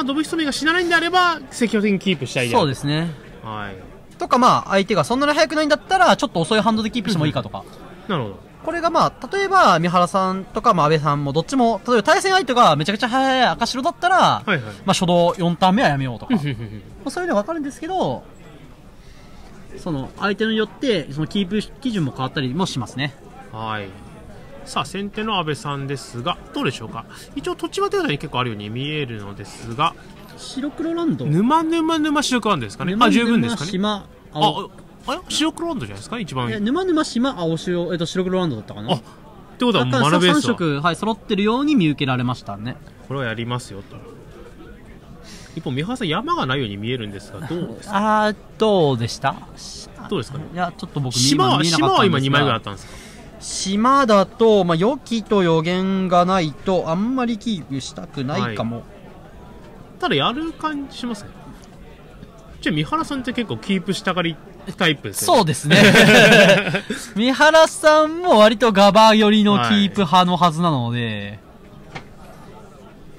まあ、ドブヒソメが死なないんであれば積極的にキープしたいである。そうですね。はい。とかまあ相手がそんなに速くないんだったらちょっと遅いハンドでキープしてもいいかとか。なるほど。これがまあ例えば三原さんとかまあ安倍さんもどっちも例えば対戦相手がめちゃくちゃ速い赤白だったら、はいはい、まあ初動4ターン目はやめようとかそういうのが分かるんですけど、その相手によってそのキープ基準も変わったりもしますね。はい。さあ先手の安倍さんですがどうでしょうか。一応土地は手札に結構あるように見えるのですが、白黒ランド沼白黒ランドですかね。あ、十分ですかね。島青あ、白黒ランドじゃないですか一番。沼沼島青白白黒ランドだったかな。あ、ってことはもう丸ベースは3色、はい、揃ってるように見受けられましたね。これはやりますよと。一方三原さん山がないように見えるんですがどうですか。あ、どうでしたどうですかね。いやちょっと僕島は今2枚ぐらいあったんですか。島だとまあ予期と予言がないとあんまりキープしたくないかも、はい、ただやる感じしますね。じゃあ三原さんって結構キープしたがりタイプですよね。そうですね三原さんも割とガバー寄りのキープ派のはずなので、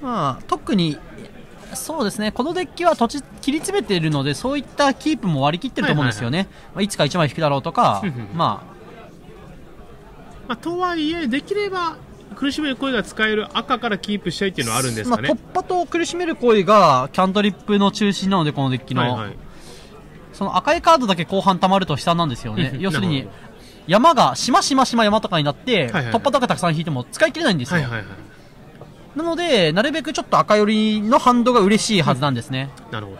はい、まあ特にそうですね、このデッキは土地切り詰めているのでそういったキープも割り切ってると思うんですよね。いつか1枚引くだろうとかまあ、まあ、とはいえできれば苦しめる声が使える赤からキープしたいっていうのはあるんですかね。まあ、突破と苦しめる声がキャントリップの中心なのでこのデッキの、はい、はい、その赤いカードだけ後半たまると悲惨なんですよね。要するに山が島島島山とかになって突破とかたくさん引いても使い切れないんですよ。なのでなるべくちょっと赤寄りのハンドが嬉しいはずなんですね。なるほど。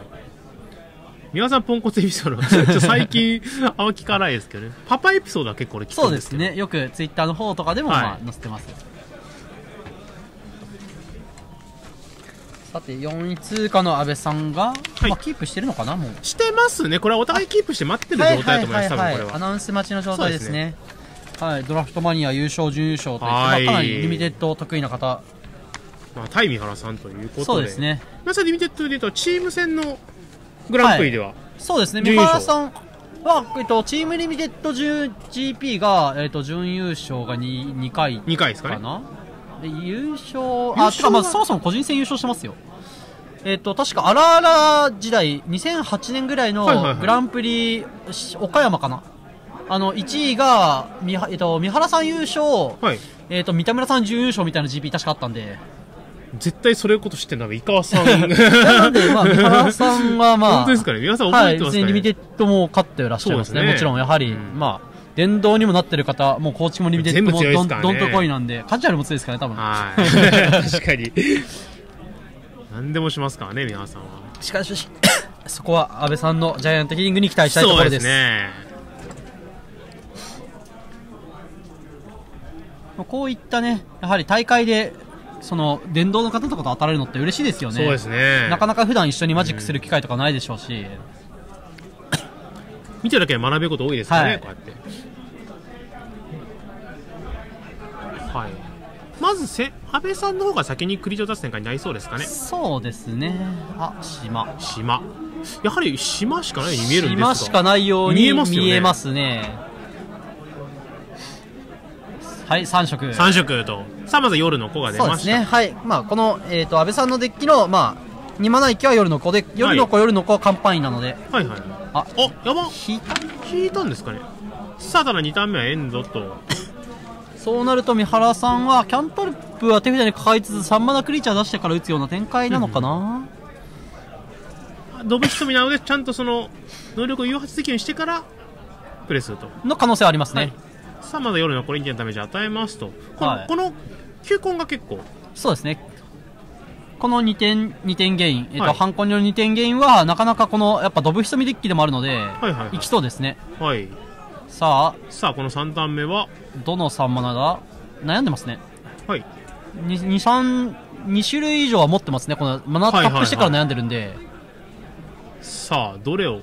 三輪さんポンコツエピソード最近あんま聞かないですけどね。パパエピソードは結構俺聞くんですけど。そうですね、よくツイッターの方とかでもまあ載せてます、はい、さて4位通過の安倍さんが、はい、まあキープしてるのかな。もうしてますね。これはお互いキープして待ってる状態だと思います。多分これはアナウンス待ちの状態ですね。はい。ドラフトマニア優勝準優勝という、まあ、かなりリミテッド得意な方、まあ、対三原さんということで、そうですね。まずリミテッドでいうとチーム戦のグランプリでは、はい、そうですね。三原さんは、チームリミテッド GP が、準優勝が 2回ですかね。で優勝、あ、てかまあそもそも個人戦優勝してますよ。確かあらあら時代2008年ぐらいのグランプリ岡山かな。1位が三原さん優勝、はい、三田村さん準優勝みたいな GP 確かあったんで。絶対それこと知ってんだ、伊川さん。なんで、まあ、三原さんはまあ、本当ですかね、皆さん覚えてますかね。はい、別にリミテッドも勝ってらっしゃいますね。もちろん、やはり、まあ、電動にもなってる方、もう高知もリミテッドもどんとこいなんで、カジュアルも強いですからね、多分。はい。確かに。何でもしますからね、三原さんは。しかし、そこは安倍さんのジャイアントキリングに期待したいところです。そうですね。こういったね、やはり大会で、その電動の方とかと当たれるのって嬉しいですよね。そうですね。なかなか普段一緒にマジックする機会とかないでしょうし、見てるだけで学べること多いですからね、はい、こうやって。はい。まず安倍さんの方が先にクリーチャー出す展開になりそうですかね。そうですね。あ、島。島。やはり島しかないように見えるんですか。島しかないように見えますよね。見えますね。はい、3色と。さあまず夜の子が出ました。そうですね。はい、まあこの安倍さんのデッキのまあ2マナイキは夜の子で、夜の子、はい、夜の子はカンパインなので、はいはい、ああ、やば、引いたんですかね。さあただ2ターン目はエンドとそうなると三原さんはキャントリップは手札に抱えつつ3マナクリーチャー出してから打つような展開なのかな。ドブヒソミなのでちゃんとその能力を誘発的にしてからプレスとの可能性はありますね、はい。さあまだ夜のこれに点のダメージ与えますと、はい、この球根が結構そうですね。この2点ゲイン、はい、ハンコンによる2点ゲインはなかなかこのやっぱドブヒソミデッキでもあるのでいきそうですね。はい。さあこの3ターン目はどの3マナが悩んでますね。はい。2種類以上は持ってますね。このマナタップしてから悩んでるんで、さあどれを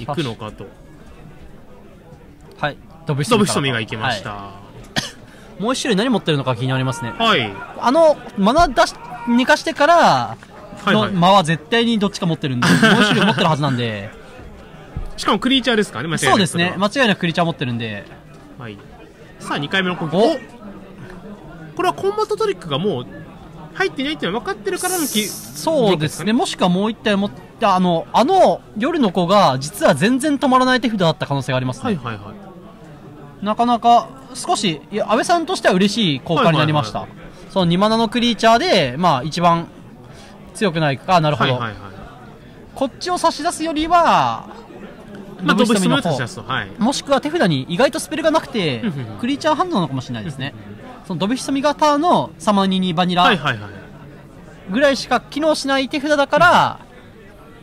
いくのかと。はい、ドブヒソミがいきました、はい、もう一種類何持ってるのか気になりますね。はい。マナ出し寝かしてからの間は絶対にどっちか持ってるんで、はい、はい、もう一種類持ってるはずなんでしかもクリーチャーですからね。そうですね、間違いなくクリーチャー持ってるんで、はい、さあ2回目の攻撃。これはコンバットトリックがもう入ってないっていうのは分かってるからの気、そうですね。もしくはもう一体持って、夜の子が実は全然止まらない手札だった可能性がありますね。はいはいはい。なかなか少し、いや、安倍さんとしては嬉しい交換になりました。その2マナのクリーチャーで、まあ一番強くないか。なるほど。こっちを差し出すよりは、まあ、ドブ瞳の方、もしくは手札に意外とスペルがなくてクリーチャーハンドなのかもしれないですね。そのドブ瞳型のサマニにバニラぐらいしか機能しない手札だから、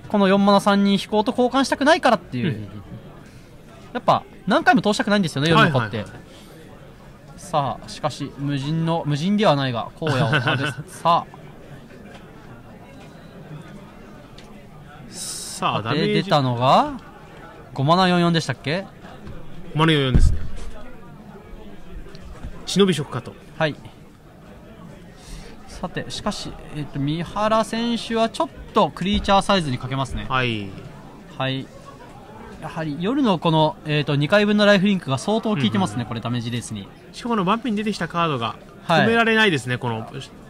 この4マナ3人飛行と交換したくないからっていう。やっぱ何回も通したくないんですよね、夜の子って。さあしかし無人ではないが荒野をさあさあで出たのが5マナ44でしたっけ。5マナ44ですね。忍び職かと。はい。さてしかし、三原選手はちょっとクリーチャーサイズにかけますね。はいはい。やはり夜のこの、2回分のライフリンクが相当効いてますね、これダメージレースに。しかもワンピン出てきたカードが止められないですね、はい、この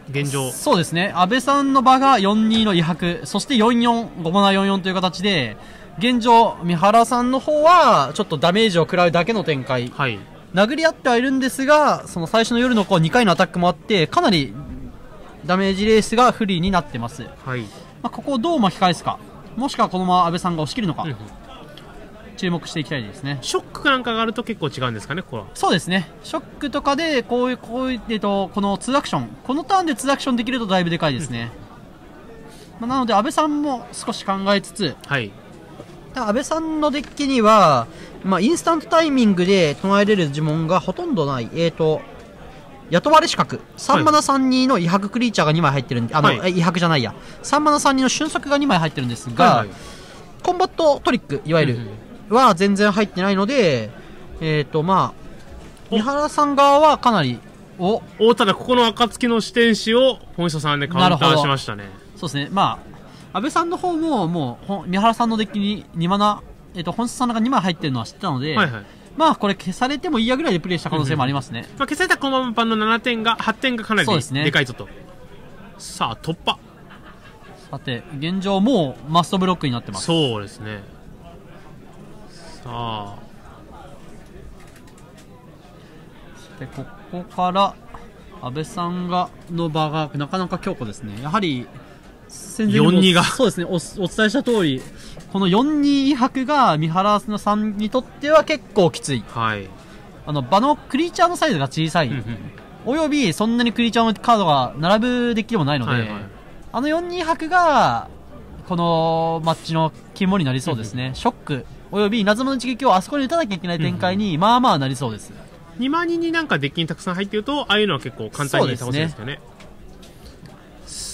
現状。そうですね。安倍さんの場が42の威迫、そして44、5マナ44という形で、現状、三原さんの方はちょっとダメージを食らうだけの展開、はい、殴り合ってはいるんですが、その最初の夜の2回のアタックもあって、かなりダメージレースが不利になってます。はい、まあここをどう巻き返すか、もしくはこのまま安倍さんが押し切るのか、注目していきたいですね。ショックなんかがあると結構違うんですかね、ここは。そうですね、ショックとかでこういう、この2アクション、このターンで2アクションできるとだいぶでかいですね。まあなので、安倍さんも少し考えつつ。はい、安倍さんのデッキには、まあ、インスタントタイミングで唱えれる呪文がほとんどない、雇われ資格、3マナ32の威迫クリーチャーが2枚入ってるんで、威迫じゃないや、3マナ32の瞬足が2枚入ってるんですが、はいはい、コンバットトリック、いわゆる、は全然入ってないので、まあ、三原さん側はかなり、ただ、ここの暁の四天使を本久さんでカウンターしましたね。そうですね。まあ安倍さんの方ももう三原さんのデッキに2マナ、本質さんが2枚入ってるのは知ってたので、はいはい、まあこれ消されてもいいやぐらいでプレイした可能性もありますね。まあ消されたこのままパンの7点が8点がかなり でかいぞと。さあ突破。さて現状もうマストブロックになってます。そうですね。さあでここから安倍さんがの場がなかなか強固ですね。やはり4-2がそうですね、お伝えした通り、この4-2威迫が三原さんにとっては結構きつい、はい、場のクリーチャーのサイズが小さい、およびそんなにクリーチャーのカードが並ぶデッキでもないので、はい、4-2威迫がこのマッチの肝になりそうですね、ショック、および稲妻の一撃をあそこに打たなきゃいけない展開に、まあまあなりそうです。2万人になんかデッキにたくさん入っていると、ああいうのは結構簡単に倒せるんですよね。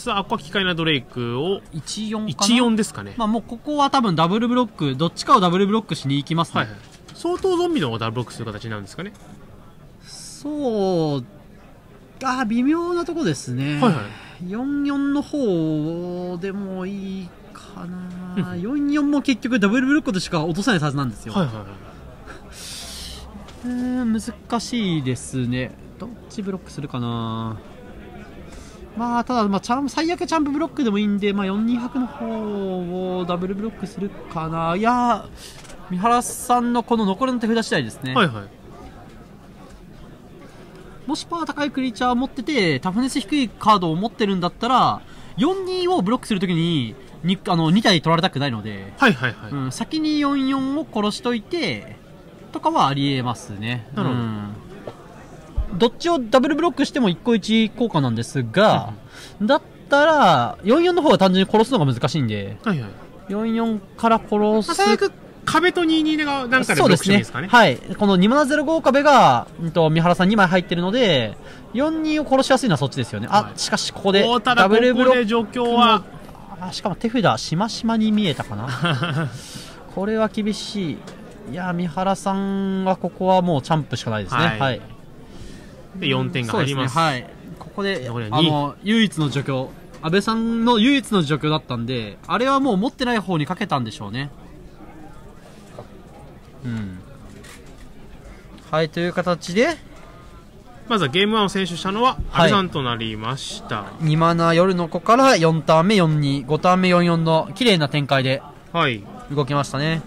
さあ、ここは機械なドレイクを14ですかね。まあもうここは多分ダブルブロック、どっちかをダブルブロックしに行きますね。はいはい、相当ゾンビの方をダブルブロックする形なんですかね。そうあ、微妙なとこですね。はいはい、44の方でもいいかな。44も結局ダブルブロックとしか落とさないはずなんですよ。難しいですね。どっちブロックするかな。まあただ、最悪チャンプブロックでもいいんで、4-2拍の方をダブルブロックするかな。いや三原さんのこの残りの手札次第ですね。はいはい、もしパワー高いクリーチャーを持っててタフネス低いカードを持ってるんだったら 4-2 をブロックするときに2体取られたくないので、先に 4-4 を殺しといてとかはありえますね。なるほど。どっちをダブルブロックしても1個1効果なんですが、だったら44の方は単純に殺すのが難しいんで、44から殺す。最悪壁と22がなんかでブロックしてもいいですかね。はい、この2マナ05壁が三原さん2枚入ってるので42を殺しやすいのはそっちですよね。あ、しかしここでダブルブロック、状況はしかも手札しましまに見えたかな。これは厳しい。いや三原さんはここはもうチャンプしかないですね。はい、で4点が入ります。はい、ここで唯一の除去、安倍さんの唯一の除去だったんで、あれはもう持ってない方にかけたんでしょうね。うん、はい、という形でまずはゲーム1を選手したのは阿部さんとなりました、はい、2マナ夜の子から4ターン目4 2、 5ターン目4 4の綺麗な展開で動きましたね、はい。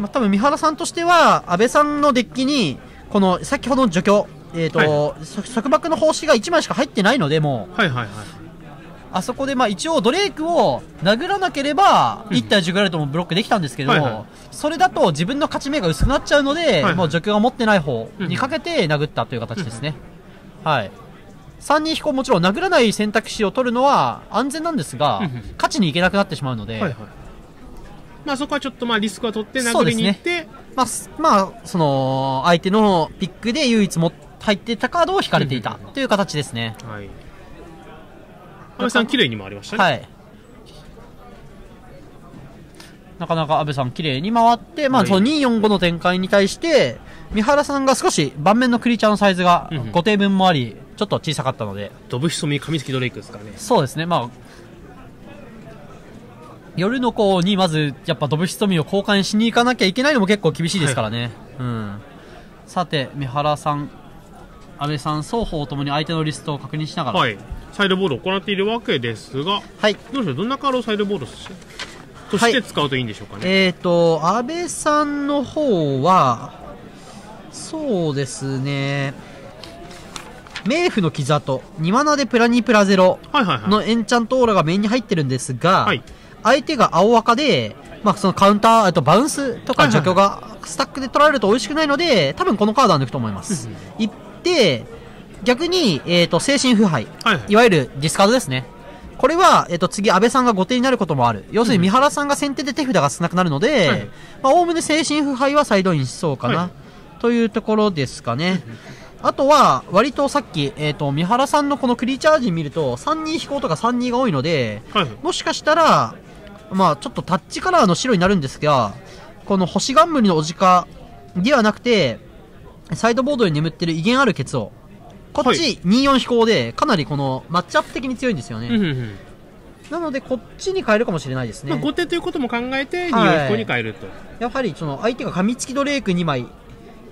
まあ、多分三原さんとしては阿部さんのデッキにこの先ほどの除去、はい、束縛の方針が1枚しか入ってないので、もうあそこでまあ一応ドレイクを殴らなければ1対10ぐらいともブロックできたんですけど、それだと自分の勝ち目が薄くなっちゃうので、はい、はい、もう除去が持ってない方にかけて殴ったという形ですね、はい。3人飛行、もちろん殴らない選択肢を取るのは安全なんですが、勝ちにいけなくなってしまうので、はい、はい、まあそこはちょっとまあリスクは取って殴りに行って、ね、まあその相手のピックで唯一も入ってたカードを引かれていたという形ですね、はい。安倍さん綺麗に回りましたね、はい。なかなか安倍さん綺麗に回って、まあ、その245の展開に対して三原さんが少し盤面のクリーチャーのサイズが5点分もあり、ちょっと小さかったので、ドブヒソミカミツキドレイクですからね。そうですね、まあ、夜の子にまずやっぱドブヒソミを交換しに行かなきゃいけないのも結構厳しいですからね、はい、うん、さて三原さん安倍さん双方ともに相手のリストを確認しながら、はい、サイドボールを行っているわけですが、はい、どうでしょう、どんなカードをサイドボールとして使うといいんでしょうかね。はい、安倍さんの方はそうですね、冥府の傷と2マナでプラ2プラ0のエンチャントオーラがメインに入ってるんですが、はい、相手が青赤で、まあ、そのカウンターバウンスとか除去がスタックで取られると美味しくないので、多分このカードは抜くと思います。いって逆に、精神腐敗、いわゆるディスカードですね。これは、次、安倍さんが後手になることもある。要するに、三原さんが先手で手札が少なくなるので、おおむね精神腐敗はサイドインしそうかな、はい、というところですかね。あとは、割とさっき、三原さんのこのクリーチャー陣見ると、3-2飛行とか3-2が多いので、はい、もしかしたら、まあ、ちょっとタッチカラーの白になるんですが、この星冠のおじかではなくて、サイドボードに眠ってる威厳あるケツを、こっち2-4飛行でかなりこのマッチアップ的に強いんですよね、なのでこっちに変えるかもしれないですね。後手ということも考えて2-4飛行に変えると、はい、やはりその相手がカミツキドレイク2枚、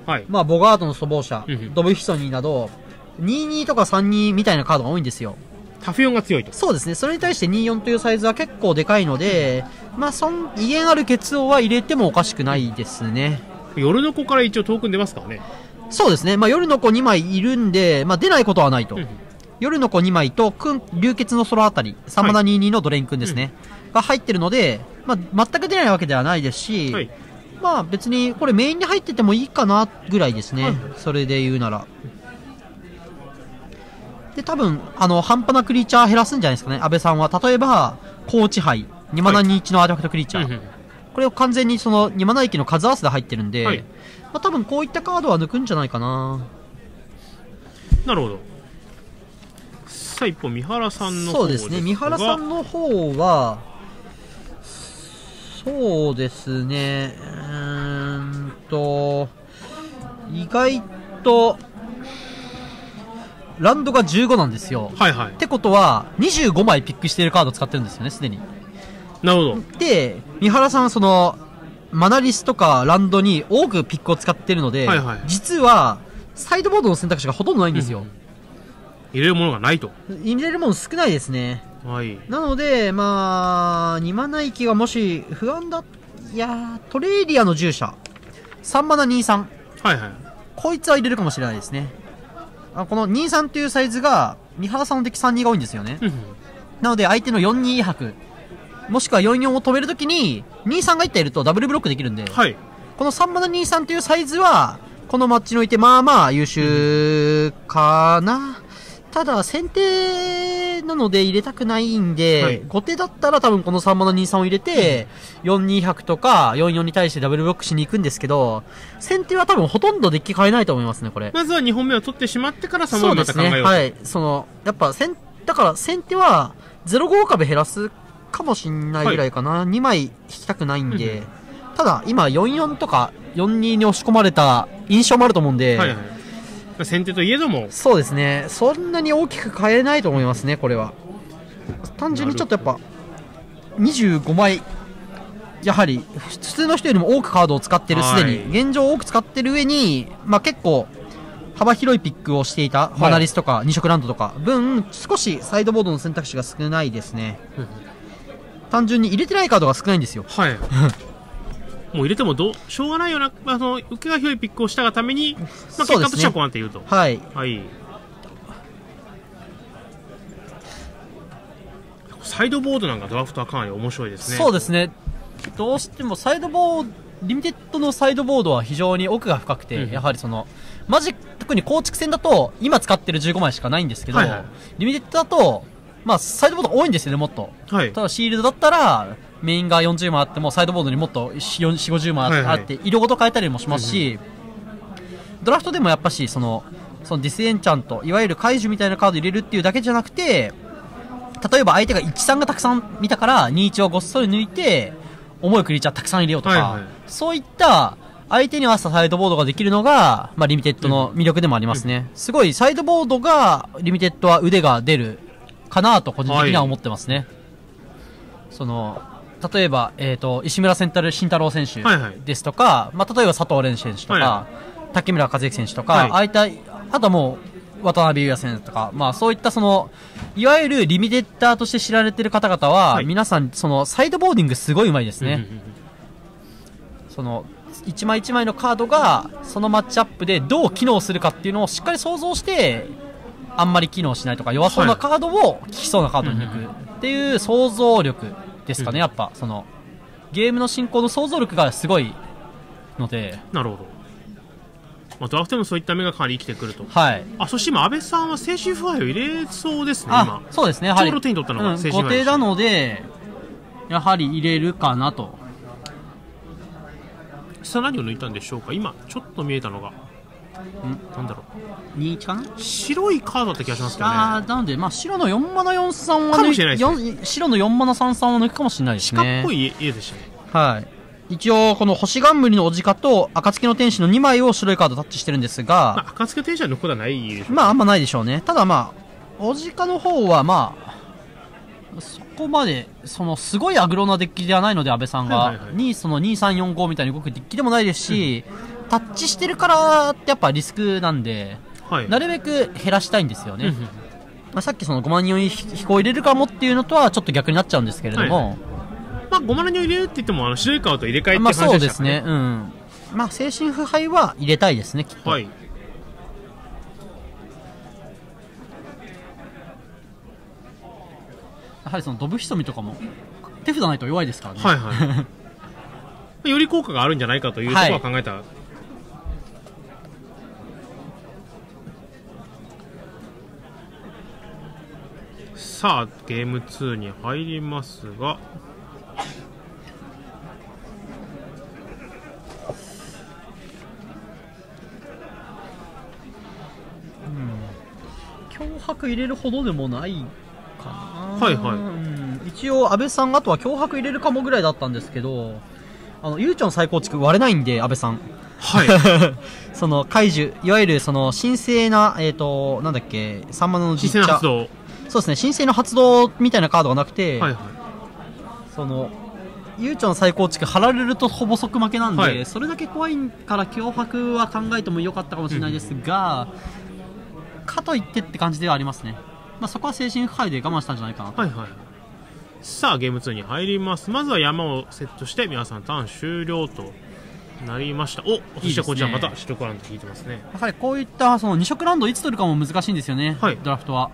はい、まあボガードの粗暴者、ドブヒソニーなど2-2とか3-2みたいなカードが多いんですよ。タフ4が強いと。そうですね、それに対して2-4というサイズは結構でかいので、まあ威厳ある血王は入れてもおかしくないですね。夜の子から一応トークン出ますからね。そうですね、まあ、夜の子2枚いるんで、まあ、出ないことはないと、夜の子2枚と流血の空あたり3マナ2-2のドレイン君ですね、が入ってるので、まあ、全く出ないわけではないですし、はい、まあ別にこれメインに入っててもいいかなぐらいですね、はい、それで言うなら。で多分半端なクリーチャー減らすんじゃないですかね、安倍さんは。例えば高知杯2マナ2-1のアーティファクトクリーチャー、これを完全にその2マナ域の数合わせで入ってるんで、はい、まあ多分こういったカードは抜くんじゃないかな。なるほど。さあ一方三原さんの方ですが、そうですね、三原さんの方はそうですね、意外とランドが15なんですよ。はい、はい、ってことは25枚ピックしているカードを使ってるんですよね、すでに。なるほど。で三原さんはそのマナリスとかランドに多くピックを使っているので、はい、はい、実はサイドボードの選択肢がほとんどないんですよ、入れるものがないと。入れるもの少ないですね、はい、なのでまあ2マナ域がもし不安だ、いやトレイリアの従者3マナ2-3、はい、はい、こいつは入れるかもしれないですね。この2-3というサイズが三原さんの敵3-2が多いんですよね、なので相手の4-2薄もしくは4-4を止めるときに2-3が1体いるとダブルブロックできるんで、はい、この3マナ2-3というサイズはこのマッチにおいてまあまあ優秀かな、ただ先手なので入れたくないんで、はい、後手だったら多分この3マナ2-3を入れて、4-2-100とか4-4に対してダブルブロックしに行くんですけど、先手は多分ほとんどデッキ変えないと思いますね、これ。まずは2本目を取ってしまってから3本目また考えようと。そうですね、はい、そのやっぱだから先手は0-5壁減らすかもしんないぐらいかな、はい、2枚引きたくないんで、ただ今4-4とか4-2に押し込まれた印象もあると思うんで、はい、はい、先手といえどもそうですね、そんなに大きく変えないと思いますね、これは。単純にちょっとやっぱ25枚やはり普通の人よりも多くカードを使ってる、すでに現状多く使ってる上に、まあ、結構幅広いピックをしていたマナリスとか2色ラウンドとか分、少しサイドボードの選択肢が少ないですね。単純に入れてないカードが少ないんですよ。はいもう入れてもしょうがないような、受けが広いピックをしたがために、結果としてはこうなっていると。はい、はい、サイドボードなんかドラフトはかなり面白いですね。そうですね、どうしてもサイドボードリミテッドのサイドボードは非常に奥が深くて、やはりそのマジック、特に構築戦だと今使ってる15枚しかないんですけど、はいはい、リミテッドだと、まあ、サイドボード多いんですよね、もっと。はい、ただシールドだったらメインが40枚あってもサイドボードにもっと4050枚あって色ごと変えたりもしますし、ドラフトでもやっぱしそのディスエンチャント、いわゆる解除みたいなカード入れるっていうだけじゃなくて、例えば相手が 1,3 がたくさん見たから2,1 をごっそり抜いて重いクリーチャーたくさん入れようとか、はい、はい、そういった相手に合わせたサイドボードができるのが、まあ、リミテッドの魅力でもありますね。すごいサイドボードがリミテッドは腕が出るかなと個人的には思ってますね。はい、例えば、石村慎太郎選手ですとか、はい、はい、まあ、例えば佐藤蓮選手とか、はい、竹村和之選手とか、はい、あとはもう渡辺裕也選手とか、まあ、そういったいわゆるリミテッダーとして知られている方々は、はい、皆さんサイドボーディングすごいうまいですね。1枚1枚のカードがそのマッチアップでどう機能するかっていうのをしっかり想像して、あんまり機能しないとか弱そうなカードを効きそうなカードに抜くっていう想像力ですかね。やっぱゲームの進行の想像力がすごいので。なるほど、まあ、ドラフトでもそういった目がかなり生きてくると。はい、そして今、安倍さんは静止腐敗を入れそうですね。今そうですね、ちょうど手に取ったのが静止腐敗、固定なのでやはり入れるかなと。下何を抜いたんでしょうか。今ちょっと見えたのがなんだろう、2かな、白いカードだった気がしますけどね。なので、まあ、白の4マナ43は抜く、白の4マナ33を抜くかもしれないですね。鹿っぽい家でしたね。はい、一応、この星冠のおじかと暁の天使の2枚を白いカードタッチしてるんですが、まあ、暁の天使は抜くことはないでしょうね。まあ、あんまないでしょうね。ただ、まあ、おじかの方は、まあ、そこまで、すごいアグロなデッキではないので、安倍さんが、2、2345みたいに動くデッキでもないですし、タッチしてるからってやっぱリスクなんで、はい、なるべく減らしたいんですよね。まあさっき5万人を飛行入れるかもっていうのとはちょっと逆になっちゃうんですけれども、はい、はい、まあ、5万人を入れるって言っても白い顔と入れ替えって感じでしたね。まあそうですね、うん、まあ、精神腐敗は入れたいですね、きっと。はい、やはりドブ潜みとかも手札ないと弱いですからね。はい、はい、より効果があるんじゃないかというところは考えた、はい、さあゲーム2に入りますが、脅迫入れるほどでもないかな。はい、はい、うん、一応、安倍さんあとは脅迫入れるかもぐらいだったんですけど、ゆうちょの再構築割れないんで、安倍さん、はい、解除、いわゆる神聖な、なんだっけ、サンマの実写、そうですね、神聖の発動みたいなカードがなくて、はい、はい、ゆうちょの再構築張られるとほぼ即負けなんで、はい、それだけ怖いから脅迫は考えてもよかったかもしれないですが、うん、かといってって感じではありますね。まあ、そこは精神腐敗で我慢したんじゃないかなと。はい、はい、さあゲーム2に入ります。まずは山をセットして皆さんターン終了となりました。お、そしてこちらまた主力ラウンド引いてますね。やはりこういった2色ラウンドをいつ取るかも難しいんですよね、はい、ドラフトは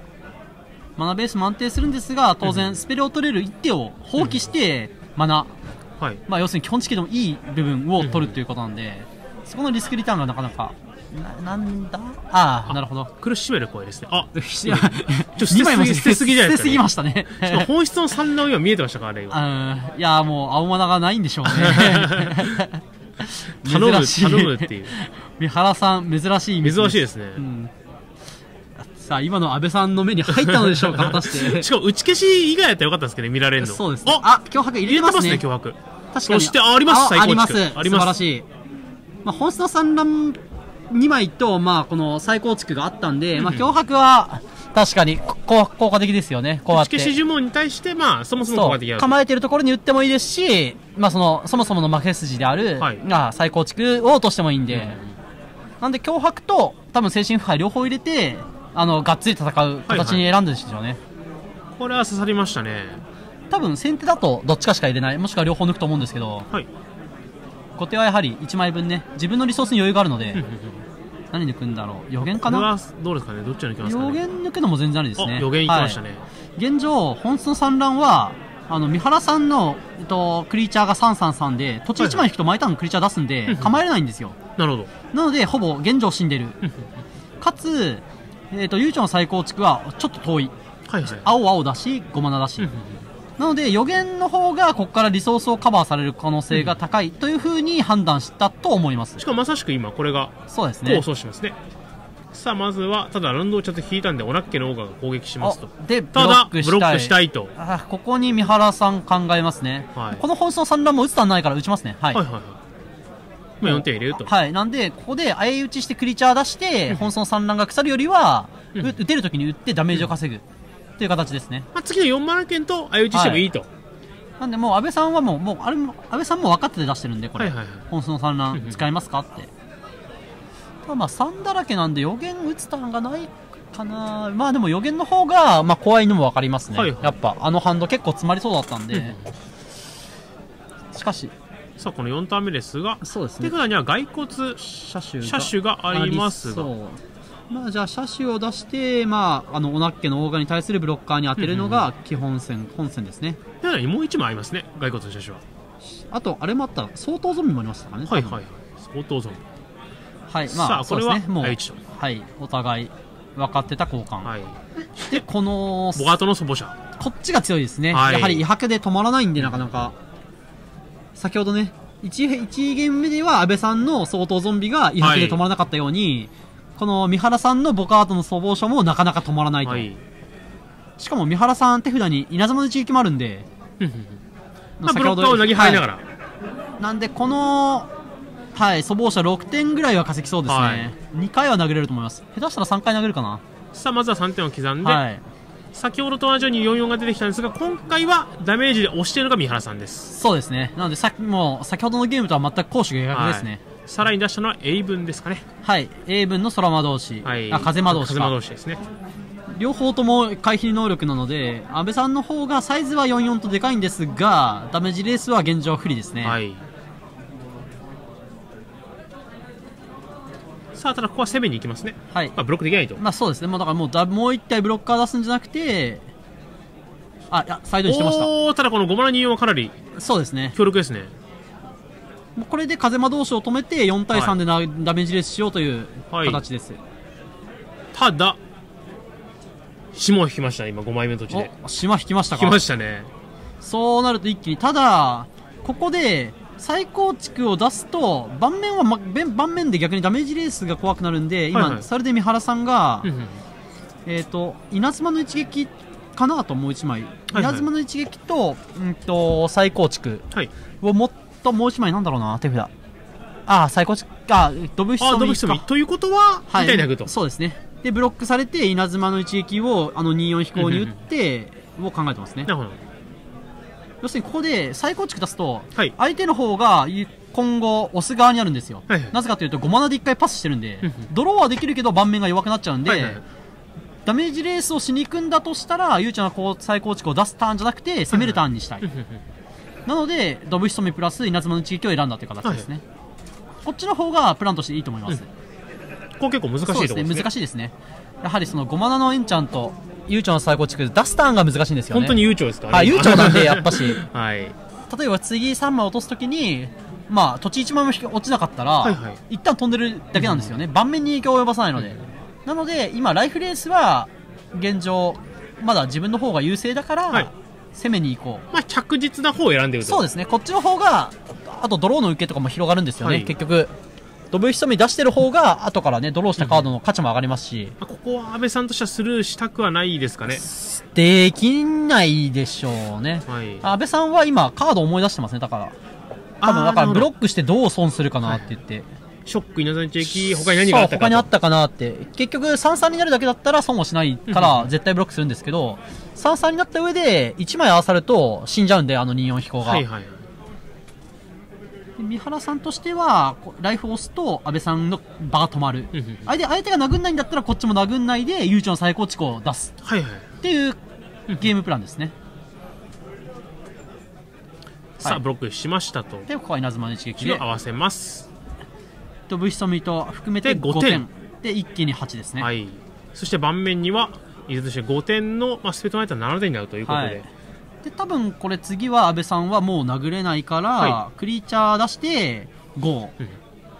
マナベースも安定するんですが、当然スペルを取れる一手を放棄してマナ、はい、まあ要するに基本チキでもいい部分を取るということなんで、そこのリスクリターンがなかなか。なんだ、ああ、なるほど、苦しめる声ですね。あ、2枚も捨てすぎじゃないですか。捨てすぎましたね。本質の3段目は見えてましたからね、今。いや、もう青マナがないんでしょうね。頼む、頼むっていう。三原さん、珍しい。珍しいですね。さあ、今の安倍さんの目に入ったのでしょうか、果たして。しかも、打ち消し以外だったらよかったんですけど、見られるの。そうです。あ、脅迫入れますね、脅迫。確かに。そして、あります、最高。あります。素晴らしい。まあ、本質の3段2枚と、まあ、この再構築があったんで、まあ、脅迫は確かに効果的ですよね。こうやって打ち消し呪文に対して、まあ、そもそも構えているところに打ってもいいですし、まあ、そもそもの負け筋である、はい、再構築を落としてもいいんで、うん、まなんで脅迫と多分精神腐敗両方入れてがっつり戦う形に選んでるんでしょうね、はいはい、これは刺さりましたね。多分先手だとどっちかしか入れない、もしくは両方抜くと思うんですけど、はい、後手はやはり1枚分ね自分のリソースに余裕があるので何抜くんだろう、予言かな、どうですかね、どっち抜きますかね。予言抜くのも全然ありですね。予言いきましたね、はい、現状本質の産卵は三原さんの、クリーチャーが333で土地1枚引くと毎ターンクリーチャー出すんで構えれないんですよ。なるほど。なのでほぼ現状死んでるかつ、悠長の再構築はちょっと遠い、はいはい、青青だし5マナだしなので予言の方がここからリソースをカバーされる可能性が高いというふうに判断したと思います。しかもまさしく今これがそうですね、構想しますね。さあまずはただラウンドをちゃんと引いたんでオナッケのオーガが攻撃しますと、でただブロックしたいと、あここに三原さん考えますね、はい、この本数の産卵も打つたんないから打ちますね、はいはいはい、4点入れると、はい、なんでここで相打ちしてクリーチャー出して本数の産卵が腐るよりは、うん、打てるときに打ってダメージを稼ぐ、うん、という形ですね。まあ次の4マナ剣と相打ちしてもいいと、はい、なんでもう安倍さんはもうあれも安倍さんも分かってて出してるんでこれ本数の産卵使いますかってまあ3だらけなんで予言打つターンがないかな。まあでも予言の方がまあ怖いのも分かりますね、はいはい、やっぱハンド結構詰まりそうだったんで、うん、しかしさあこの4ターン目ですが、そうですね、手札には骸骨車種がありますが、まあじゃあ車種を出してまあオナッケのオーガに対するブロッカーに当てるのが基本線、うん、本線ですね。手札にもう1枚ありますね、骸骨の車種は。あとあれもあった相当ゾンビもありましたからね。はいはい、相当ゾンビ、はい、まあ、そうですね、もう、はい、お互い分かってた交換、はい、で、このボガートの祖母者、こっちが強いですね、はい、やはり威迫で止まらないんで、なかなか、先ほどね、1ゲーム目では安倍さんの相当ゾンビが威迫で止まらなかったように、はい、この三原さんのボガートの祖母者もなかなか止まらないと、はい、しかも三原さん、手札に稲妻の一撃もあるんで、ブロッカーを投げ入りながら、はい、なんで、この。はい、粗暴者6点ぐらいは稼ぎそうですね、はい、2回は投げれると思います。下手したら3回投げるかな。さあまずは3点を刻んで、はい、先ほどと同じように44が出てきたんですが今回はダメージで押しているのが三原さんです。そうですね、なのでもう先ほどのゲームとは全く攻守が逆ですね、はい、さらに出したのは英文ですかね。はい、英文の空魔同士、はい、あ風魔同士か、風魔同士ですね。両方とも回避能力なので安倍さんの方がサイズは44とでかいんですがダメージレースは現状不利ですね、はい。さあただここは攻めに行きますね、はい、まあブロックできないと、まあそうですね、もうだからもう1体ブロッカー出すんじゃなくて、あいやサイドにしてました。おお、ただこの5マナ24はかなりそうですね、強力ですね。もうこれで風間同士を止めて4対3ではい、ダメージレースしようという形です、はい、ただ島を引きましたね、今5枚目の土地で島引きましたか。引きましたね。そうなると一気に、ただここで再構築を出すと盤面で逆にダメージレースが怖くなるんで、今、それで三原さんが稲妻の一撃かなと、もう1枚稲妻の一撃と再構築をもっともう1枚なんだろうな、手札、ああ再構築か、ドブヒスミということはみたいなこと、そうですね。でブロックされて稲妻の一撃を24飛行に打ってを考えてますね。要するにここで再構築出すと相手の方が今後押す側にあるんですよ、はいはい、なぜかというと5マナで1回パスしてるんでドローはできるけど盤面が弱くなっちゃうんで、はいはい、ダメージレースをしに行くんだとしたらゆうちゃんはこう再構築を出すターンじゃなくて攻めるターンにしたい、はいはい、なのでドブヒソミプラス稲妻の一撃を選んだという形ですね、はい、こっちの方がプランとしていいと思います、うん、これ結構難しいところですね。難しいですね。やはりその5マナのエンチャント悠長の再構築出すターンが難しいんですよね。本当に悠長ですからね。悠長なんでやっぱし、はい、例えば次3枚落とすときに、まあ、土地1枚も落ちなかったら、はいはい、一旦飛んでるだけなんですよね、うん、盤面に影響を及ばさないので、うん、なので今ライフレースは現状まだ自分の方が優勢だから、はい、攻めに行こう、まあ着実な方を選んでると。そうですね、こっちの方があとドローの受けとかも広がるんですよね、はい、結局ドブヒソミ出してる方が後からねドローしたカードの価値も上がりますし、うん、ここは安倍さんとしてはスルーしたくはないですかね。できないでしょうね、はい、安倍さんは今カード思い出してますね。だから多分だからブロックしてどう損するかなって言って、はい、ショック稲妻一撃他に何があったかと、他にあったかなって。結局3-3になるだけだったら損をしないから絶対ブロックするんですけど、3-3になった上で1枚合わさると死んじゃうんで、24飛行が。はいはい、三原さんとしてはライフを押すと安倍さんの場が止まる相手が殴んないんだったらこっちも殴んないで悠長の再構築を出すっていうゲームプランですね。さあブロックしましたと。でここは稲妻の一撃で合わせますとブヒソミと含めて5点で一気に8ですね。はい、そして盤面には伊豆として5点の、まあ、スペードナイトは7点になるということで、はい、で多分これ次は安倍さんはもう殴れないから、はい、クリーチャー出して5、うん、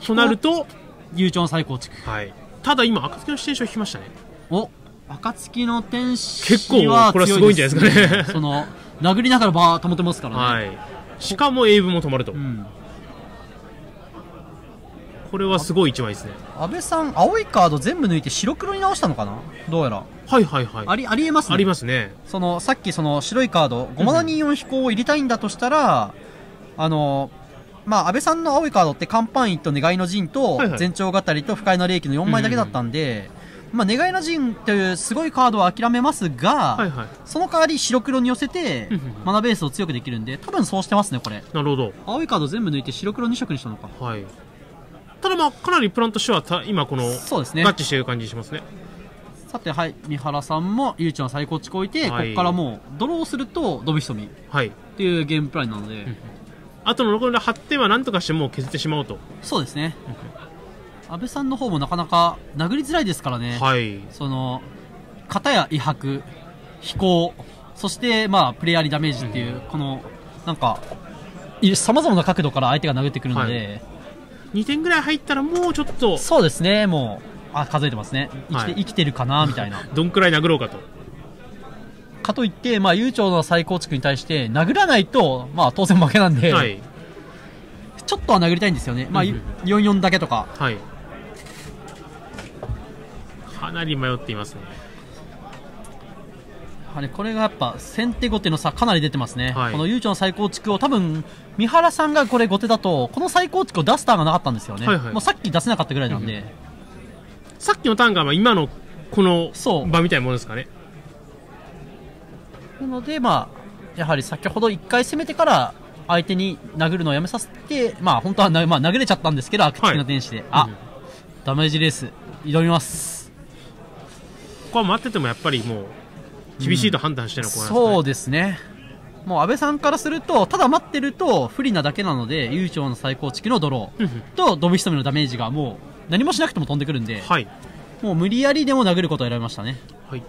となると悠長の再構築、はい、ただ今暁の天使を引きましたね。お暁の天使は強いですね。結構これはすごいんじゃないですかねその殴りながらバー保てますからね、はい、しかも英文も止まると、うん、これはすごい一枚ですね。安倍さん青いカード全部抜いて白黒に直したのかな、どうやら。はいはいはい、ありえますね。ありますね。そのさっきその白いカード5724飛行を入れたいんだとしたら、うん、まあ安倍さんの青いカードって乾パンと願いの陣と前兆語りと不快な霊気の4枚だけだったんで、うん、まあ願いの陣というすごいカードは諦めますが、はいはい、その代わり白黒に寄せてマナベースを強くできるんで多分そうしてますねこれ。なるほど。青いカード全部抜いて白黒2色にしたのか。はい、ただまあかなりプランとしては今この合致している感じしますね。さて、はい、三原さんも悠長の再構築を置いて、はい、ここからもうドローするとドブヒソミっていうゲームプランなので、うん、あとの残りの8点は何とかしてもう削ってしまおうと。そうですね、安倍さんの方もなかなか殴りづらいですからね、はい、その片や威迫、飛行、そしてまあプレイヤーにダメージっていう、うん、このなんかさまざまな角度から相手が殴ってくるので、はい、2点ぐらい入ったらもうちょっと。そうですね、もうあ数えてますね、生きてるかなみたいなどんくらい殴ろうかといって、まあ、悠長の再構築に対して殴らないと、まあ、当然負けなんで、はい、ちょっとは殴りたいんですよね、まあ、44だけとか、はい、かなり迷っていますね。あれこれがやっぱ先手後手の差かなり出てますね、はい、この悠長の再構築を多分三原さんがこれ後手だとこの再構築を出すターンがなかったんですよね、はい、はい、もうさっき出せなかったぐらいなんで、うん、さっきのターンが今のこの場みたいなものですかね。なので、まあ、やはり先ほど1回攻めてから相手に殴るのをやめさせて、まあ、本当はまあ、殴れちゃったんですけど、暁の天使で、はい、あ、うん、ダメージレース挑みます。ここは待っててもやっぱりもう厳しいと判断してるの、うん、こうなんですね。そうですね、もう安倍さんからするとただ待ってると不利なだけなので、悠長の再構築のドローとドブヒソミのダメージがもう何もしなくても飛んでくるんで、はい、もう無理やりでも殴ることを選びましたね、はい、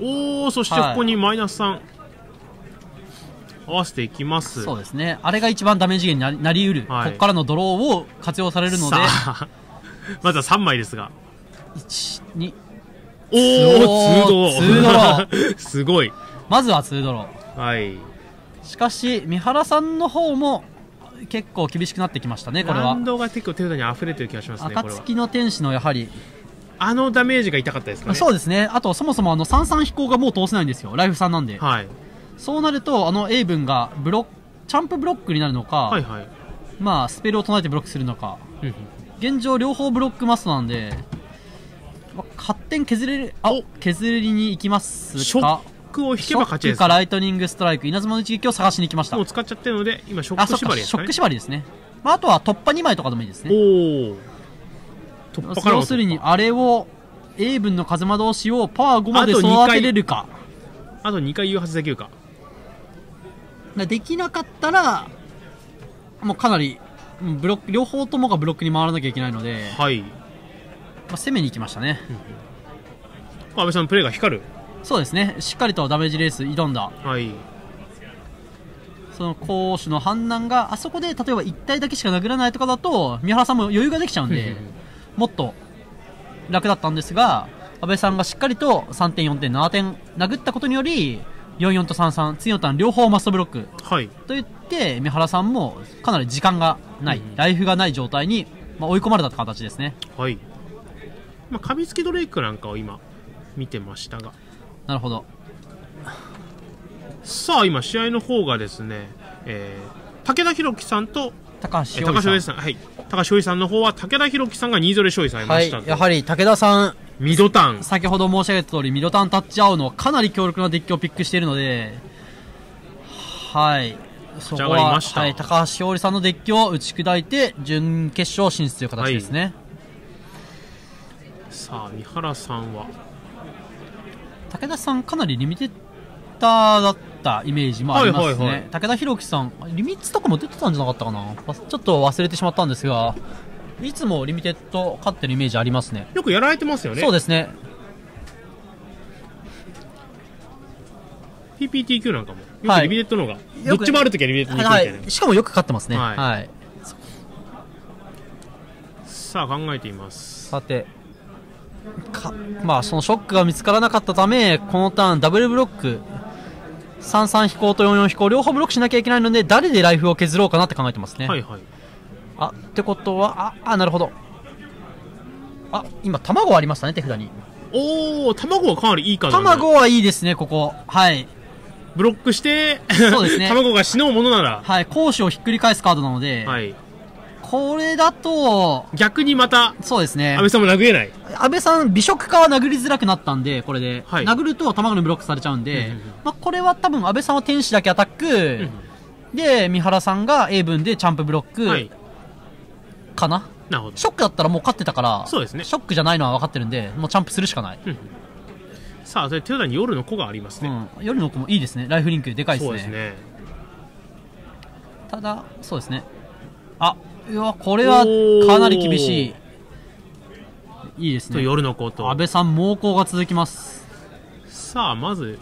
おお、そしてここにマイナス3、はい、合わせていきます。そうですね、あれが一番ダメージ源になりうる、はい、ここからのドローを活用されるのでまずは3枚ですが12、おお2ドローすごい、まずは2ドロー、はい、しかし三原さんの方も結構厳しくなってきましたね。これはランドが結構手札にあふれてる気がしますね。暁の天使のやはりあのダメージが痛かったですかね。そうですね、あとそもそも三三飛行がもう通せないんですよ、ライフ3なんで、はい、そうなると英文がチャンプブロックになるのか、はい、はい、まあスペルを唱えてブロックするのか現状両方ブロックマストなんで、まあ、8点削りに行きますか。ショックかライトニングストライク、稲妻の一撃を探しに来ました。もう使っちゃってるので今ショック縛りですね。ショック縛りですね、まあ、あとは突破2枚とかでもいいですね。お突破から、要するにあれを英文の風間同士をパワー5まで育てれるか、あと2回誘発できるか、できなかったらもうかなりブロック両方ともがブロックに回らなきゃいけないので、はい、まあ攻めに行きましたね、うん、安倍さんのプレーが光る。そうですね、しっかりとダメージレース挑んだ、はい、その攻守の判断があそこで例えば1体だけしか殴らないとかだと三原さんも余裕ができちゃうんでもっと楽だったんですが、安倍さんがしっかりと3点4点7点殴ったことにより44と33次のターン両方マストブロック、はい、といって三原さんもかなり時間がない、うん、ライフがない状態に、まあ、追い込まれた形ですね、はい、まあ、カミツキドレイクなんかを今見てましたが、なるほど。さあ今試合の方がですね、武田弘樹さんと高橋尚依さん、はい、高橋尚依さんの方は武田弘樹さんが2-0勝利されました、はい、やはり武田さんミドターン、先ほど申し上げた通りミドターンタッチアウトのかなり強力なデッキをピックしているので、はい、そこは、はい、高橋ひょうりさんのデッキを打ち砕いて準決勝進出という形ですね、はい、さあ三原さんは武田さんかなりリミテッターだったイメージもありますね。武田弘樹さんリミッツとかも出てたんじゃなかったかな、ちょっと忘れてしまったんですが、いつもリミテッド勝ってるイメージありますね。よくやられてますよね。そうですね。 PPTQ なんかもよくリミテッドの方が、はい、どっちもあるときはリミテッドに行くみたいな、はい、しかもよく勝ってますね。はい、はい、さあ考えています。さてまあそのショックが見つからなかったため、このターンダブルブロック33飛行と44飛行両方ブロックしなきゃいけないので、誰でライフを削ろうかなって考えてますね。はいはい。あってことはなるほど。あ今卵ありましたね手札に。おお卵はかなりいい感じ。卵はいいですねここ。はい。ブロックしてそうですね。卵が死のうものなら。はい攻守をひっくり返すカードなので。はい。これだと逆にまたそうですね。安倍さんも殴れない。安倍さん美食家は殴りづらくなったんでこれで、はい、殴ると卵にブロックされちゃうんで、まあこれは多分安倍さんは天使だけアタック、で三原さんが A 分でチャンプブロック。はいかな。なるほど。ショックだったらもう勝ってたから、そうですね。ショックじゃないのは分かってるんで、もうチャンプするしかない。うん、さあ、それ手札に夜の子がありますね、うん。夜の子もいいですね。ライフリンクでかいですね。そうですね。ただ、そうですね。あ、うわ、これはかなり厳しい。いいですね。夜の子と安倍さん猛攻が続きます。さあ、まず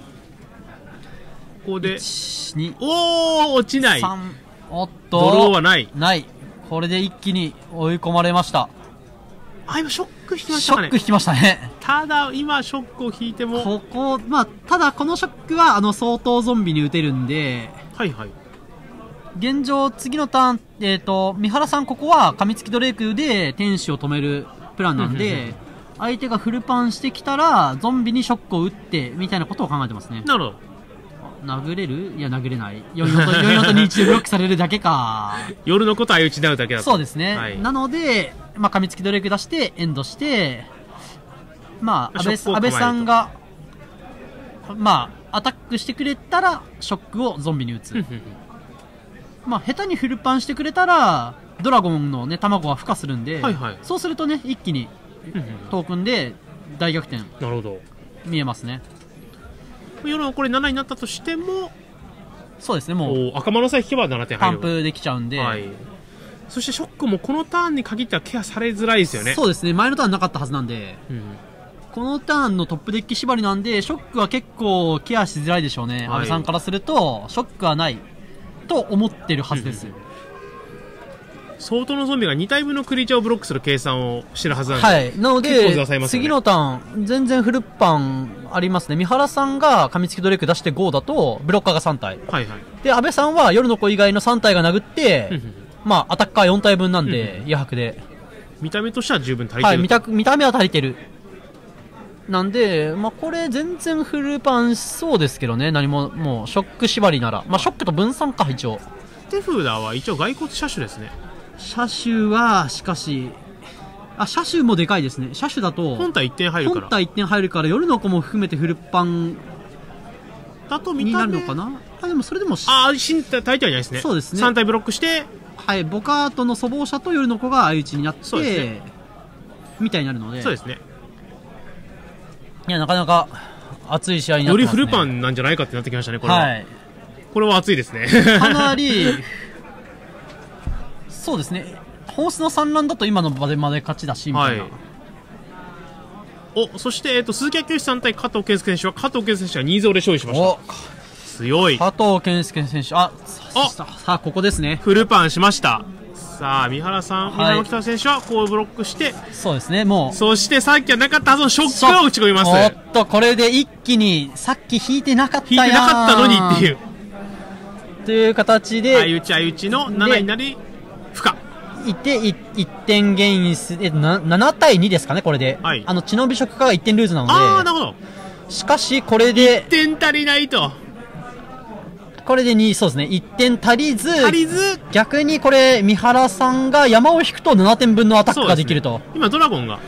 ここで1、2、おお落ちない。3、おっとドローはない。ない。これで一気に追い込まれました。あ、今ショック引きましたね。ショック引きましたね。ただ、今ショックを引いても。ここ、まあ、ただこのショックは、相当ゾンビに打てるんで。はいはい。現状、次のターン、三原さん、ここは、噛みつきドレイクで天使を止めるプランなんで、相手がフルパンしてきたら、ゾンビにショックを打って、みたいなことを考えてますね。なるほど。殴れる？いや、殴れない。44と21でブロックされるだけか。夜のことは相打ちになるだけだと。そうですね。はい、なので、まあ、噛みつきドレイク出して、エンドして、まあ、安倍さんが、まあ、アタックしてくれたら、ショックをゾンビに打つ。まあ、下手にフルパンしてくれたら、ドラゴンのね、卵は孵化するんで、はいはい、そうするとね、一気に、トークンで大逆転。なるほど。見えますね。夜はこれ7になったとしても、そうですね、もう赤丸さえ引けば7点入る、完封できちゃうんで、はい、そしてショックもこのターンに限ってはケアされづらいですよね。そうですね、前のターンなかったはずなんで、このターンのトップデッキ縛りなんで、ショックは結構ケアしづらいでしょうね、はい、安倍さんからすると、ショックはないと思ってるはずです。相当のゾンビが2体分のクリーチャーをブロックする計算をしてるはずなんで、はい、なので、ね、次のターン全然フルパンありますね。三原さんが噛みつきドレイク出して5だとブロッカーが3体、はい、はい、で安倍さんは夜の子以外の3体が殴ってまあアタッカー4体分なんで余白で見た目としては十分足りてる、はい、見た目は足りてるなんで、まあ、これ全然フルパンしそうですけどね。何ももうショック縛りなら、まあ、ショックと分散か。一応手札は一応骸骨車種ですね。車種はしかし、あ、車種もでかいですね。車種だと本体1点入るから、本体1点入るから夜の子も含めてフルパンだとになるのかな。あ、でもそれでも身体大体はないですね。そうですね。3体ブロックして、はい、ボカートの粗暴者と夜の子が相打ちになって、ね、みたいになるので、そうですね。いや、なかなか熱い試合になってますね。よりフルパンなんじゃないかってなってきましたね。これは、はい、これは熱いですね。かなりそうですね。ホースの産卵だと今の場でまで勝ちだしみたいな、はい、お、そして、鈴木明義さん対加藤健介選手は、加藤健介選手が 2-0 で勝利しました。強い加藤健介選手。あさあ、ここですね。フルパンしました。さあ三原さん、三原北選手はこうブロックして、そうですね、もうそしてさっきはなかったはずのショックを打ち込みます。おっと、これで一気にさっき引いてなかったやん、引いてなかったのにっていう形で相打ちの7になり1点ゲイン7対2ですかね、これで、はい、血の美食家が1点ルーズなので、なるほど。しかし、これで1点足りないと、これで2、そうですね、1点足りず、逆にこれ、三原さんが山を引くと7点分のアタックができると、ね、今、ドラゴンが、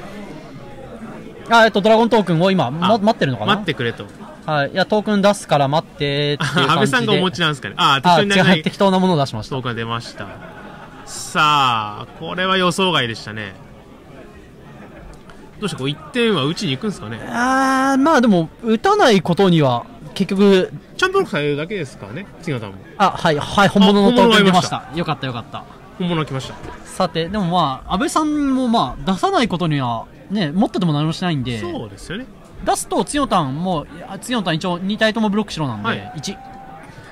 ドラゴントークンを今、待ってるのかな、待ってくれと、はい、いやトークン出すから待ってっていう感じで安倍さんがお持ちなんですかね。ああ、適当なものを出しました。トークン出ました。さあこれは予想外でしたね。どうしてこう1点は打ちに行くんですかね。ああ、まあでも打たないことには結局チャンプロックされるだけですからね。次のさんもはいはい、本物のトークン出ました。よかったよかった、本物来ました。さてでもまあ安倍さんもまあ出さないことにはね、持ってても何もしないんで。そうですよね。出すと、つよたんも、つよたん一応2体ともブロックしろなんで、はい、1。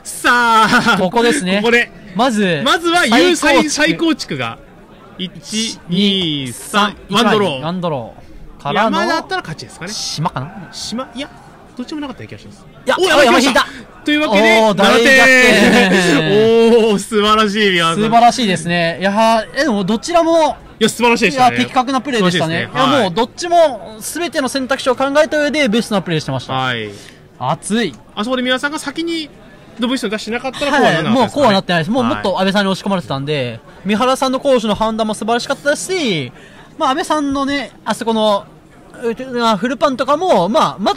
さあ、ここですね。ここで。まずは再構築が、1、2、3、ワンドロー。からの、山だったら勝ちですかね。島かな？島、いや、どっちもなかった気がします。いや、おやばい、山引いた！というわけで、7点！おー、素晴らしい、素晴らしいですね。いや、でもどちらも、いや素晴らしいでしたね。いや的確なプレーでしたね。いやもうどっちも全ての選択肢を考えた上でベストなプレーしてました。はい。熱い。あそこで宮田さんが先にドブイスを出してなかったらこうはならない。もうこうはなってないです。もうもっと安倍さんに押し込まれてたんで、三原さんの攻守の判断も素晴らしかったし、まあ安倍さんのねあそこのフルパンとかもまあ間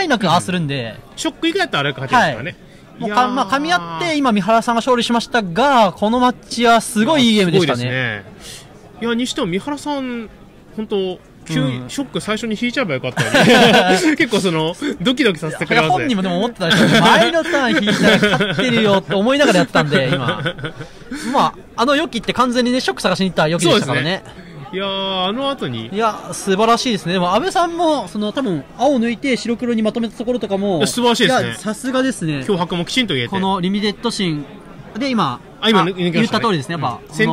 違いなくああするんで。ショック以外だったらあれが勝ちですからね。もうまあ噛み合って今三原さんが勝利しましたが、このマッチはすごいいいゲームでしたね。いやにしても三原さん、本当急にショック最初に引いちゃえばよかったよね。結構そのドキドキさせてくれますね。本人もでも思ってたでしょ。前のターン引いたら勝ってるよって思いながらやってたんで、今まあヨキって完全にねショック探しに行ったヨキでしたからね。いやー、あの後にいや素晴らしいですね。でも安倍さんもその多分青を抜いて白黒にまとめたところとかも素晴らしいですね。さすがですね。脅迫もきちんと言えて、このリミテッド心で今。言った通りですね。やっぱ先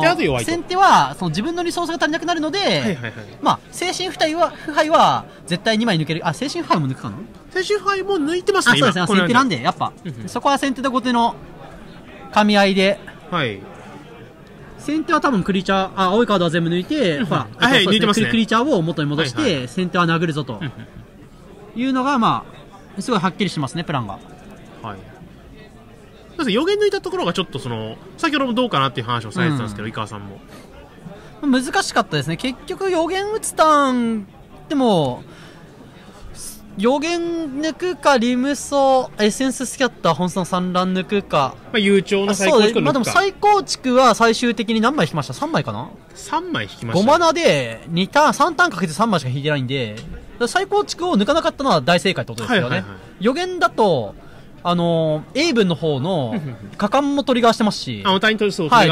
手はその自分のリソースが足りなくなるので、まあ精神腐敗は絶対2枚抜ける。あ、精神腐敗も抜くかな。精神腐敗も抜いてますね。そうですね、先手なんでやっぱそこは先手と後手の噛み合いで、先手は多分クリーチャー、青いカードは全部抜いて、クリーチャーを元に戻して先手は殴るぞというのがまあすごいはっきりしますね、プランが。予言抜いたところがちょっとその先ほどもどうかなっていう話をされてたんですけど、井川さんも難しかったですね。結局予言打つターンでも予言抜くかリムソエッセンススキャッター本数の産卵抜くか、まあ悠長な再構築、まあでも再構築は最終的に何枚引きました？ 3 枚かな。3枚引きました。5マナで2ターン3ターンかけて3枚しか引いてないんで、再構築を抜かなかったのは大正解ってことですよね。予言だとエイブンの方の果敢もトリガーしてますし、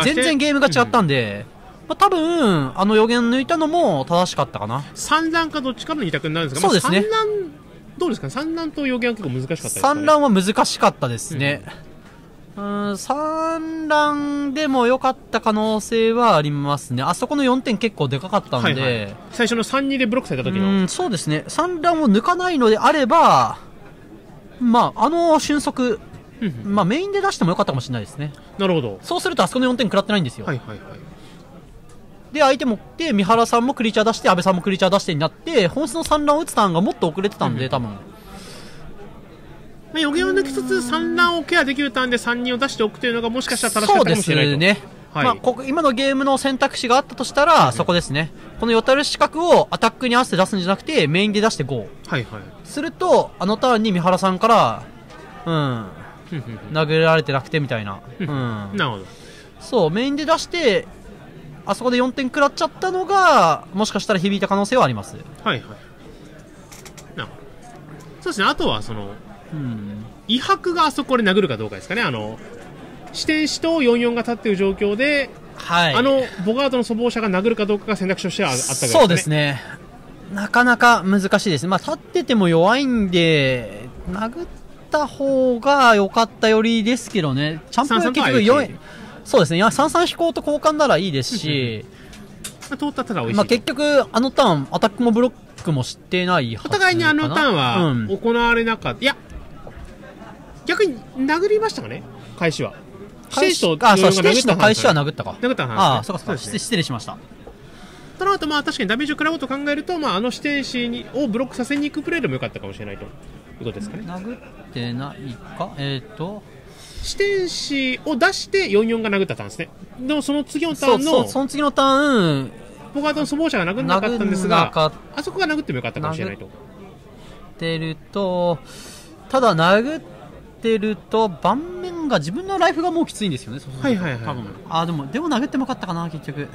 全然ゲームが違ったんで、まあ多分予言抜いたのも正しかったかな。産卵かどっちかの2択になるんですが、そうですね。どうですかね、産卵と予言は結構難しかったですね。産卵は難しかったですね。産卵でも良かった可能性はありますね。あそこの4点結構でかかったんで、最初の 3-2 でブロックされた時の、そうですね、産卵を抜かないのであれば、まあ俊足、まあメインで出してもよかったかもしれないですね。なるほど。そうするとあそこの4点食らってないんですよ。で相手もって三原さんもクリーチャー出して安倍さんもクリーチャー出してになって、本質の産卵を打つターンがもっと遅れてたんで、多分予言を抜きつつ産卵をケアできるターンで3人を出しておくというのがもしかしたら正しかったかもしれないと。そうですね。まあ今のゲームの選択肢があったとしたらそこですね。このよたる四角をアタックに合わせて出すんじゃなくてメインで出して5すると、あのターンに三原さんから殴られてなくてみたいな、なるほど。そうメインで出してあそこで4点食らっちゃったのがもしかしたら響いた可能性はあります。はいはい、なるほど。そうですね。あとはその威迫があそこで殴るかどうかですかね。四天使と44が立っている状況で、ボガードの粗暴者が殴るかどうかが選択肢としてはあったわけですね。そうですね。なかなか難しいですね。まあ、立ってても弱いんで、殴った方が良かったよりですけどね。チャンプは結局4位。そうですね。3-3飛行と交換ならいいですし、通ったただ美味しい。まあ結局、あのターン、アタックもブロックもしてないはずかな。お互いにあのターンは行われなかった。いや、逆に殴りましたかね、開始は。四天使の開始は殴ったか。ああ、そうか、失礼しました。その後、まあ確かにダメージを食らおうと考えると、まあ四天使をブロックさせに行くプレーでもよかったかもしれないということですかね。殴ってないか、四天使を出して44が殴ったターンですね。でもその次のターンの、その次のターン、ボガードの粗暴者が殴らなかったんですが、あそこが殴ってもよかったかもしれないと。ってると、ただ殴ってると盤面が自分のライフがもうきついんですよね。はいはいはい。多分あでも殴ってもよかったかな結局。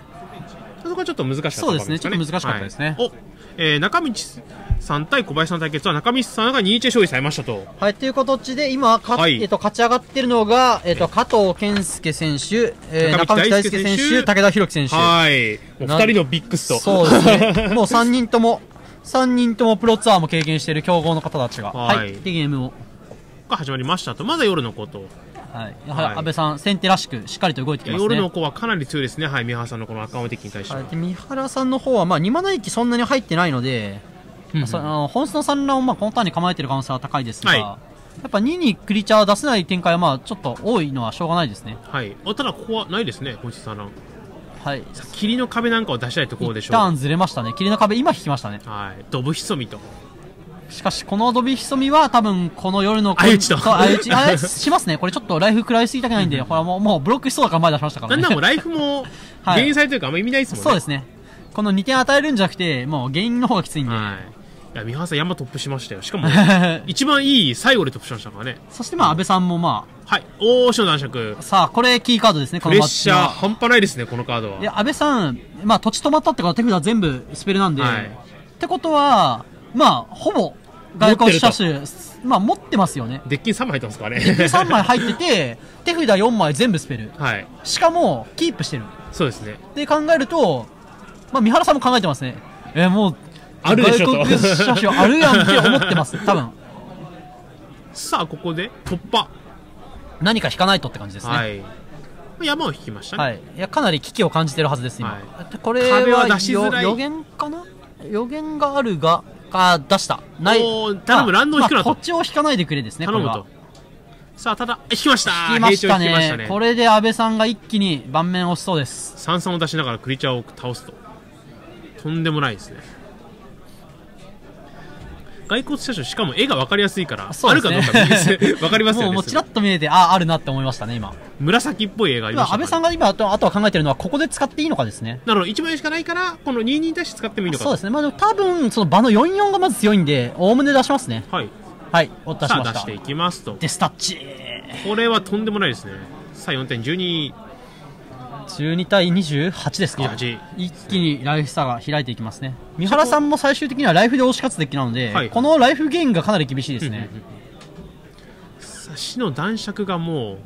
そこはちょっと難しかったですね。ちょっと難しかったですね。はい、中道さん対小林さんの対決は中道さんが 2-1 勝利されましたと。はい、という形で今勝ち上がっているのが加藤健介選手、中道大輔選手、武田弘樹選手。はい。もう2人のビッグスと。そうですね。もう3人ともプロツアーも経験している強豪の方たちが。はい。でゲームをが始まりましたと。まだ夜のこと。はい、やはり安倍さん、先手らしくしっかりと動いてきますね。夜の子はかなり強いですね、三原さんのこのアカウントに対しては。三原さんの方はまあ2マナ駅そんなに入ってないので、本数の産卵をまあこのターンに構えている可能性は高いですが、はい、やっぱ2にクリーチャー出せない展開はまあちょっと多いのはしょうがないですね。はい、ただ、ここはないですね、本数産卵。はい、霧の壁なんかを出したいところでしょう。一旦ずれましたね、霧の壁、今引きましたね。はい、ドブ潜みと。しかしこのドビヒソミは多分この夜の相打ちしますね。これちょっとライフ食らいすぎたくないんで、ほらもうブロックしそうだから前出しましたからね。なんだもライフも減災というかあんまり意味ないですもんね。そうですね。この2点与えるんじゃなくてもう原因の方がきついんで。いや三原さん山トップしましたよ。しかも一番いい最後でトップしましたからね。そしてまあ安倍さんもまあはい、おーしの男爵。さあこれキーカードですね。このプレッシャー半端ないですねこのカードは。いや安倍さんまあ土地止まったってから手札全部スペルなんで。ってことは。まあ、ほぼ外国車種、まあ、持ってますよね。デッキ3枚入ってますからね。デッキ3枚入ってて、手札4枚全部スペル。はい。しかも、キープしてる。そうですね。で考えると、まあ、三原さんも考えてますね。もう、あるでしょと。外国車種あるやんって思ってます、多分。さあ、ここで突破。何か引かないとって感じですね。はい。山を引きましたね。はい。いや、かなり危機を感じてるはずです、今。はい、これは予言かな？予言があるが、出した。ない。頼む、ランドを引くなと。こっちを引かないでくれですね、頼むと。さあ、ただ、引きました。引きましたね。これで安倍さんが一気に盤面を押しそうです。三々を出しながらクリーチャーを倒すと。とんでもないですね。骸骨車種、しかも絵が分かりやすいから、あるかどうか分かりますよね。もうちらっと見えて、あるなって思いましたね、今。紫っぽい絵がありました。安倍さんが今、あとは考えてるのは、ここで使っていいのかですね。なるほど、1枚しかないから、この2に対して使ってもいいのか。そうですね、まあ、多分その場の44がまず強いんで、おおむね出しますね。はい。はい、お出しました。出していきますと。デスタッチ。これはとんでもないですね。さあ、4.12。12対28ですか。一気にライフ差が開いていきますね。三原さんも最終的にはライフで押し勝つデッキなので、はい、このライフゲインがかなり厳しいですね。死の男爵がもう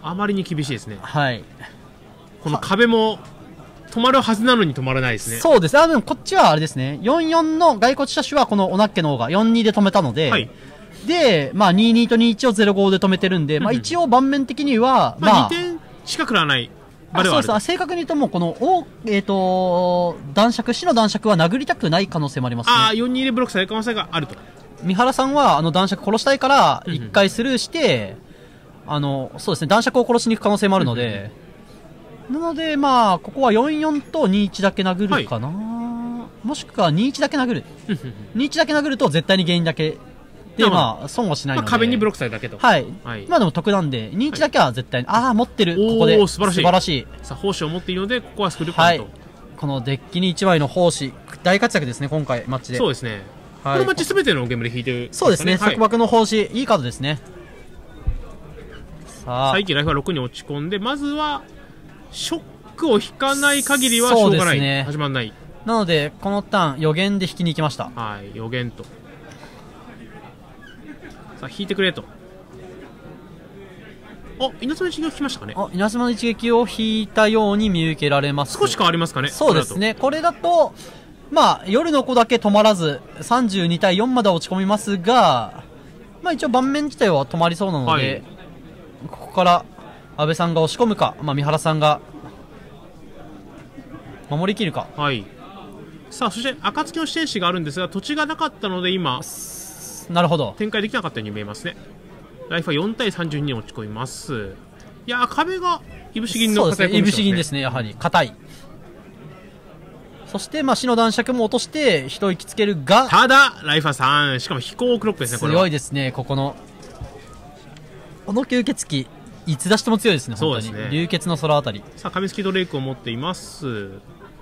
あまりに厳しいですね。はい、この壁も止まるはずなのに止まらないですね。そうですね。でもこっちはあれですね、44の骸骨車種はこのおなっけの方が42で止めたので、はい、でまあ22と21を05で止めてるんで、まあ一応盤面的にはまあ2点しか食らわない。そうです。正確に言うともうこの男爵、死の男爵は殴りたくない可能性もありますね。ああ、42でブロックされる可能性があると。三原さんはあの男爵殺したいから1回スルーして、そうですね、男爵を殺しに行く可能性もあるので、なのでまあここは44と21だけ殴るかな、はい、もしくは21だけ殴る。21だけ殴ると絶対に原因だけでまあ損はしないので、壁にブロックされるだけと。はい、まあでも得なんで2一だけは絶対に。ああ、持ってる。ここで素晴らしい。さあ奉仕を持っているので、ここはスクルパンと。このデッキに1枚の奉仕、大活躍ですね、今回マッチで。そうですね、このマッチ全てのゲームで引いてる。そうですね、束縛の奉仕、いいカードですね。さあ最近ライフは6に落ち込んで、まずはショックを引かない限りはしょうがない、始まらない。なのでこのターン予言で引きに行きました。はい、予言と。さあ引いてくれと。あ、稲妻の一撃を引きましたかね。あ、稲妻の一撃を引いたように見受けられます。少し変わりますかね。そうですね、これだとまあ夜の子だけ止まらず32対4まで落ち込みますが、まあ一応盤面自体は止まりそうなので、はい、ここから安倍さんが押し込むか、まあ、三原さんが守りきるか。はい、さあそして暁の四天使があるんですが、土地がなかったので今なるほど展開できなかったように見えますね。ライフは4対32に落ち込みます。いやー、壁がいぶし銀の硬いコンディションですね。いぶし銀ですね、やはり硬い。そしてまあ死の男爵も落として一息つけるが、ただライフは3、しかも飛行クロックですね。これは強いですね。この吸血鬼いつ出しても強いですね、本当に。流血の空あたり。さあ紙すきドレイクを持っています。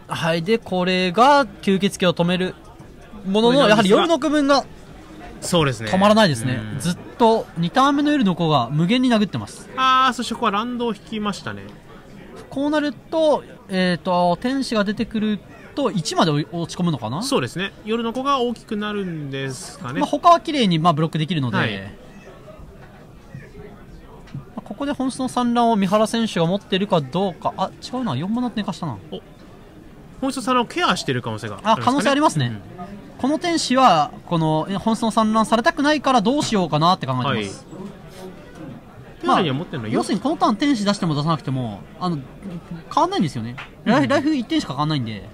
はい、でこれが吸血鬼を止めるものの、やはり夜の区分がそうですね、止まらないですね、ずっと2ターン目の夜の子が無限に殴ってます。ああ、そしてここはランドを引きましたね。こうなると、天使が出てくると1まで落ち込むのかな。そうですね、夜の子が大きくなるんですかね。まあ他は綺麗にまあブロックできるので、はい、ここで本質の産卵を三原選手が持っているかどうか。あ、違うな、4番だって寝かしたな。お、本質の産卵をケアしている可能性があるんですかね。あ、可能性ありますね、うん、この天使はこの本質の産卵されたくないからどうしようかなって考えてます、はい。まあ、要するにこのターン天使出しても出さなくても変わんないんですよね、ライフ1点しか変わんないんで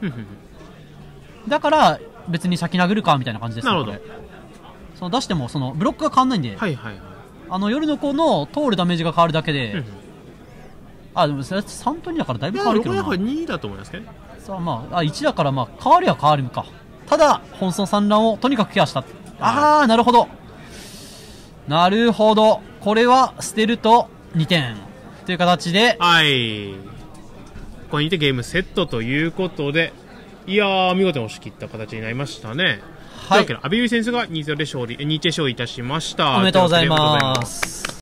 だから別に先殴るかみたいな感じです。なるほど、その出してもそのブロックが変わんないんで、夜の子の通るダメージが変わるだけであ、でもそれ3と2だからだいぶ変わるけどな。これ2だと思いますね。さあ、まあ1だからまあ変わりは変わるか。ただ本尊産卵をとにかくケアした。ああ、なるほどなるほど、これは捨てると2点という形で、はい、これにてゲームセットということで、いやー、見事に押し切った形になりましたね。はい、というわけで、阿部優衣選手が 2-0 で勝利、2-1 勝利いたしました。おめでとうございます。